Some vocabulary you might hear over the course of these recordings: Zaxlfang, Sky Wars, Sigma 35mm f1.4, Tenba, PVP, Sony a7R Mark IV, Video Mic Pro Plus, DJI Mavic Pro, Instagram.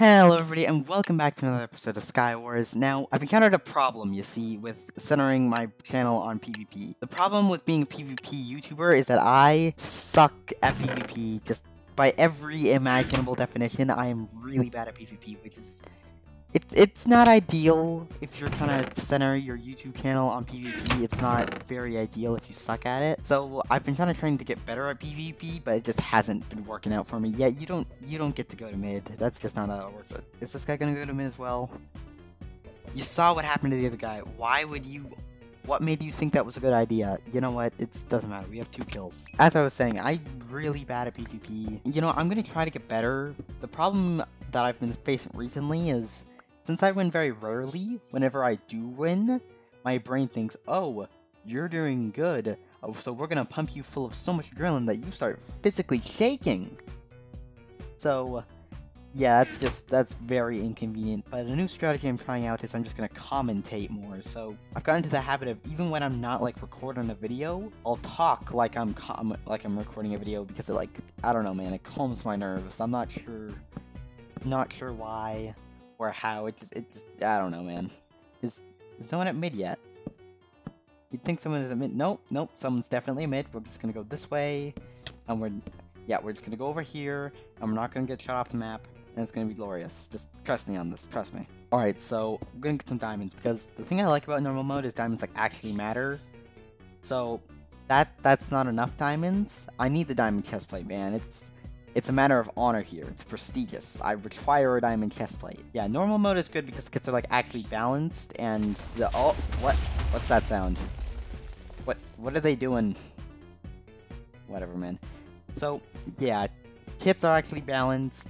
Hello everybody and welcome back to another episode of Sky Wars. Now, I've encountered a problem, you see, with centering my channel on PvP. The problem with being a PvP YouTuber is that I suck at PvP. Just by every imaginable definition, I am really bad at PvP, which is... It's not ideal if you're trying to center your YouTube channel on PvP. It's not very ideal if you suck at it. So I've been trying to get better at PvP, but it just hasn't been working out for me yet. You don't get to go to mid. That's just not how it works. Is this guy gonna go to mid as well? You saw what happened to the other guy. Why would you? What made you think that was a good idea? You know what? It doesn't matter. We have 2 kills. As I was saying, I'm really bad at PvP. You know, I'm gonna try to get better. The problem that I've been facing recently is, since I win very rarely, whenever I do win, my brain thinks, oh, you're doing good, oh, so we're gonna pump you full of so much adrenaline that you start physically shaking. So, yeah, that's very inconvenient, but a new strategy I'm trying out is I'm just gonna commentate more. So, I've gotten into the habit of, even when I'm not, like, recording a video, I'll talk like I'm recording a video because it, like, I don't know, man, it calms my nerves. I'm not sure why. Or how, it just, I don't know, man. Is no one at mid yet? You'd think someone is at mid. Nope, someone's definitely at mid. We're just gonna go this way, and we're just gonna go over here, and we're not gonna get shot off the map, and it's gonna be glorious. Just trust me on this, trust me. Alright, so, we're gonna get some diamonds, because the thing I like about normal mode is diamonds, like, actually matter. So, that's not enough diamonds. I need the diamond chestplate, man. It's a matter of honor here. It's prestigious. I require a diamond chestplate. Yeah, normal mode is good because the kits are like actually balanced and the oh what? What's that sound? What are they doing? Whatever, man. So yeah, kits are actually balanced.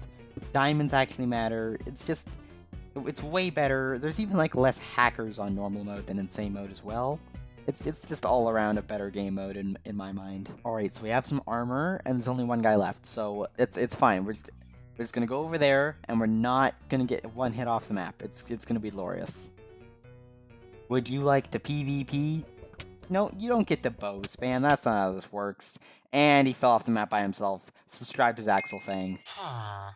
Diamonds actually matter. It's way better. There's even like less hackers on normal mode than insane mode as well. It's just all around a better game mode in my mind. Alright, so we have some armor, and there's only one guy left, so it's fine. We're just gonna go over there, and we're not gonna get one hit off the map. It's gonna be glorious. Would you like to PvP? No, you don't get the bow, man. That's not how this works. And he fell off the map by himself. Subscribe to Zaxlfang.